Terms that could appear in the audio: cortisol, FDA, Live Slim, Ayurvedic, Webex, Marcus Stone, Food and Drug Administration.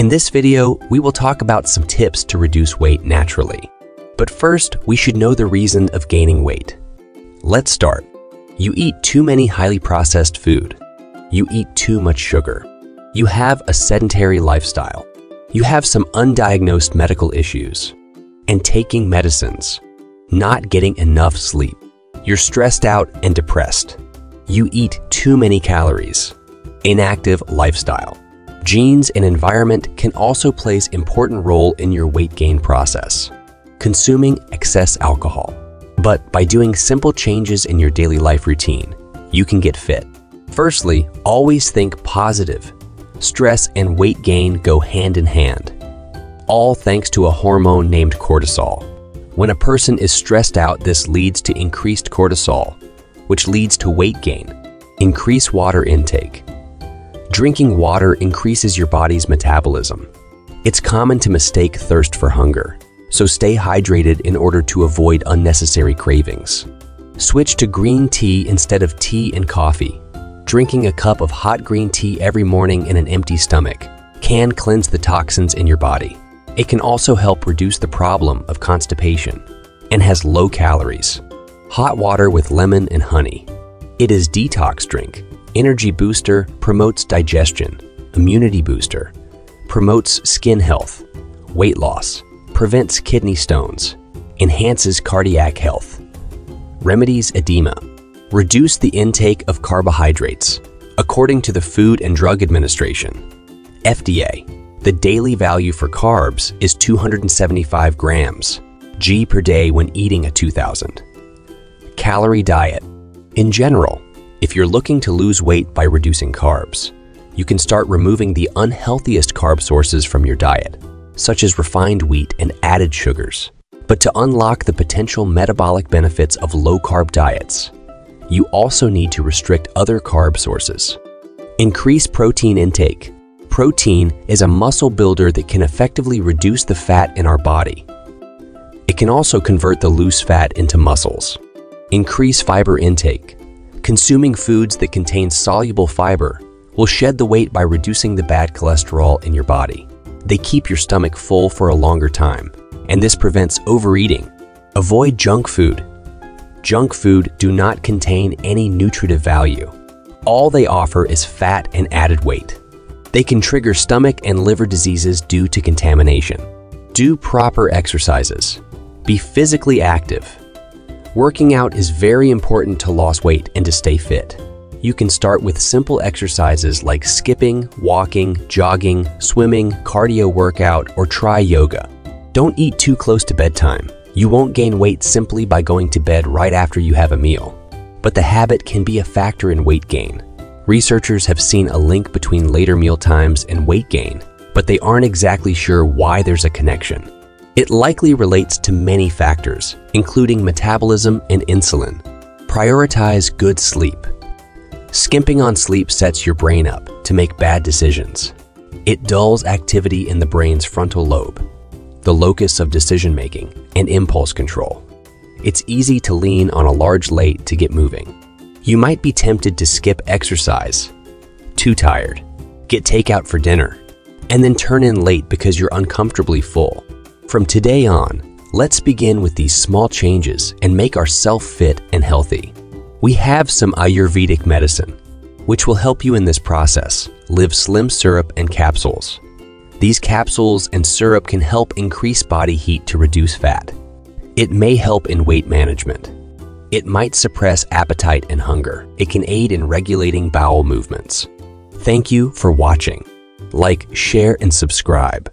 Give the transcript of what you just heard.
In this video, we will talk about some tips to reduce weight naturally. But first, we should know the reason of gaining weight. Let's start. You eat too many highly processed food. You eat too much sugar. You have a sedentary lifestyle. You have some undiagnosed medical issues. And taking medicines. Not getting enough sleep. You're stressed out and depressed. You eat too many calories. Inactive lifestyle. Genes and environment can also play an important role in your weight gain process. Consuming excess alcohol. But by doing simple changes in your daily life routine, you can get fit. Firstly, always think positive. Stress and weight gain go hand in hand. All thanks to a hormone named cortisol. When a person is stressed out, this leads to increased cortisol, which leads to weight gain. Increase water intake. Drinking water increases your body's metabolism. It's common to mistake thirst for hunger, so stay hydrated in order to avoid unnecessary cravings. Switch to green tea instead of tea and coffee. Drinking a cup of hot green tea every morning in an empty stomach can cleanse the toxins in your body. It can also help reduce the problem of constipation and has low calories. Hot water with lemon and honey. It is detox drink. Energy booster, promotes digestion. Immunity booster, promotes skin health, weight loss, prevents kidney stones, enhances cardiac health, remedies edema. Reduce the intake of carbohydrates. According to the Food and Drug Administration, FDA, the daily value for carbs is 275 grams per day when eating a 2,000-calorie diet. In general, if you're looking to lose weight by reducing carbs, you can start removing the unhealthiest carb sources from your diet, such as refined wheat and added sugars. But to unlock the potential metabolic benefits of low-carb diets, you also need to restrict other carb sources. Increase protein intake. Protein is a muscle builder that can effectively reduce the fat in our body. It can also convert the loose fat into muscles. Increase fiber intake. Consuming foods that contain soluble fiber will shed the weight by reducing the bad cholesterol in your body. They keep your stomach full for a longer time, and this prevents overeating. Avoid junk food. Junk food do not contain any nutritive value. All they offer is fat and added weight. They can trigger stomach and liver diseases due to contamination. Do proper exercises. Be physically active. Working out is very important to lose weight and to stay fit. You can start with simple exercises like skipping, walking, jogging, swimming, cardio workout, or try yoga. Don't eat too close to bedtime. You won't gain weight simply by going to bed right after you have a meal. But the habit can be a factor in weight gain. Researchers have seen a link between later meal times and weight gain, but they aren't exactly sure why there's a connection. It likely relates to many factors, including metabolism and insulin. Prioritize good sleep. Skimping on sleep sets your brain up to make bad decisions. It dulls activity in the brain's frontal lobe, the locus of decision-making and impulse control. It's easy to lean on a large plate to get moving. You might be tempted to skip exercise, too tired, get takeout for dinner, and then turn in late because you're uncomfortably full. From today on, let's begin with these small changes and make ourselves fit and healthy. We have some Ayurvedic medicine, which will help you in this process. Live Slim syrup and capsules. These capsules and syrup can help increase body heat to reduce fat. It may help in weight management. It might suppress appetite and hunger. It can aid in regulating bowel movements. Thank you for watching. Like, share, and subscribe.